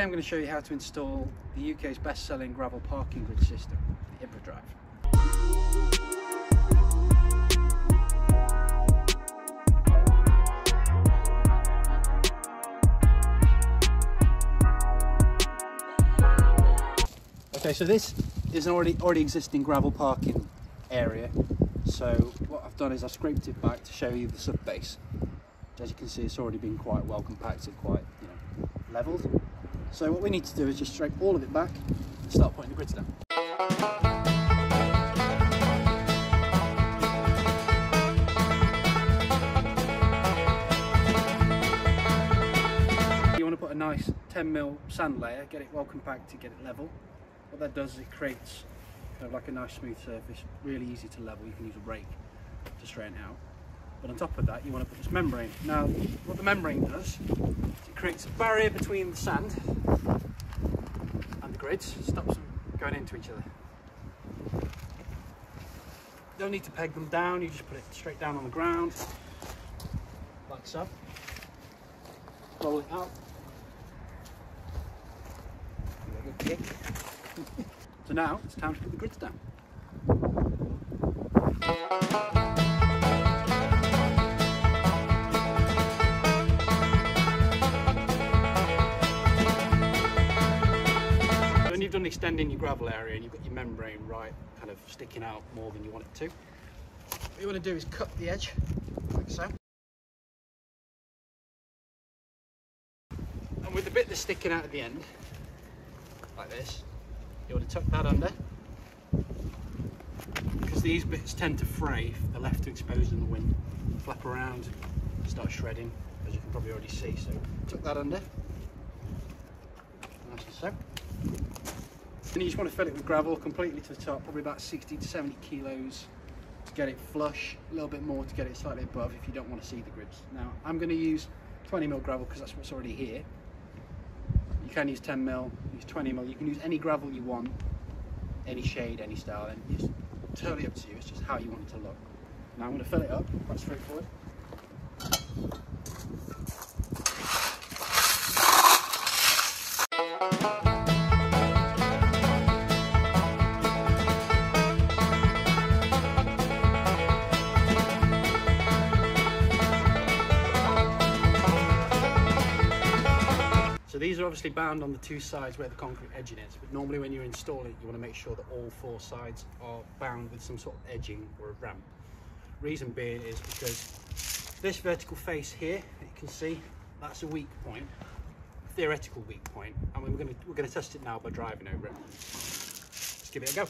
Today I'm going to show you how to install the UK's best-selling gravel parking grid system, the IBRAN-X. Okay, so this is an already existing gravel parking area. So what I've done is I've scraped it back to show you the sub base. As you can see, it's already been quite well compacted, quite levelled. So what we need to do is just scrape all of it back and start putting the grids down. You want to put a nice 10mm sand layer, get it well compacted, get it level. What that does is it creates kind of like a nice smooth surface, really easy to level. You can use a rake to straighten out. But on top of that, you want to put this membrane. Now, what the membrane does is it creates a barrier between the sand and the grids, stops them going into each other. You don't need to peg them down, you just put it straight down on the ground, like so. Roll it out. Give it a good kick. So now it's time to put the grids down. Done extending your gravel area and you've got your membrane kind of sticking out more than you want it to. What you want to do is cut the edge like so, and with the bit that's sticking out at the end like this, you want to tuck that under, because these bits tend to fray if they're left to expose in the wind, flap around, start shredding, as you can probably already see. So tuck that under nice and so. And you just want to fill it with gravel completely to the top, probably about 60 to 70 kilos to get it flush, a little bit more to get it slightly above if you don't want to see the grids. Now, I'm going to use 20mm gravel because that's what's already here. You can use 10mm, use 20mm, you can use any gravel you want, any shade, any style, and it's totally up to you, it's just how you want it to look. Now I'm going to fill it up, quite straightforward. These are obviously bound on the two sides where the concrete edging is, but normally when you install it, you want to make sure that all four sides are bound with some sort of edging or a ramp. Reason being is because this vertical face here, you can see, that's a weak point, a theoretical weak point, and we're going to test it now by driving over it. Let's give it a go.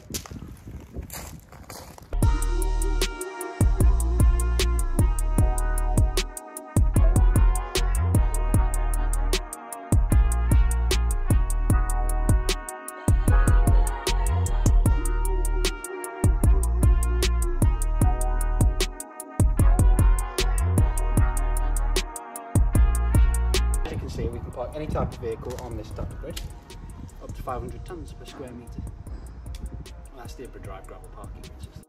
We can park any type of vehicle on this type of grid, up to 500 tonnes per square metre. That's the IBRAN-X gravel parking system.